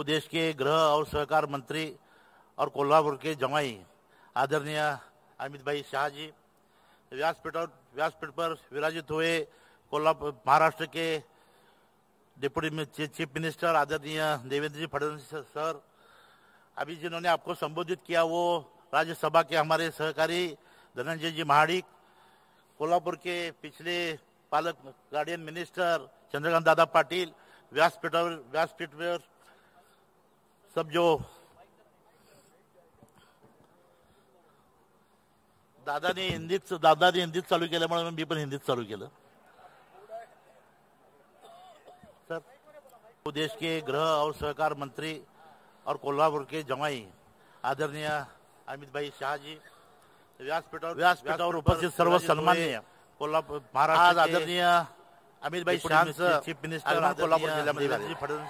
देश के गृह और सहकार मंत्री और कोल्हापुर के जमाई आदरणीय अमितभाई शाह जी व्यासपीठ पर विराजित हुए कोल्हापुर महाराष्ट्र के डिप्टी चीफ मिनिस्टर आदरणीय देवेंद्र फडणवीस सर, अभी जिन्होंने आपको संबोधित किया वो राज्यसभा के हमारे सहकारी धनंजय जी महाडिक, कोल्हापुर के पिछले पालक गार्डियन मिनिस्टर चंद्रकांत दादा पाटील, व्यासपीठ पर सब जो दादाने हिंदीत चालू केल्यामुळे मी पण हिंदीत चालू केलं। सर, देश के गृह और सहकार मंत्री और कोल्हापुर के जमाई आदरणीय अमितभाई शाह जी व्यासपीठावर उपस्थित सर्व सन्माननीय कोल्हापूर महाराष्ट्र आदरणीय अमितभाई शाह चीफ मिनिस्टर कोल्हापूर जिल्ह्यामध्ये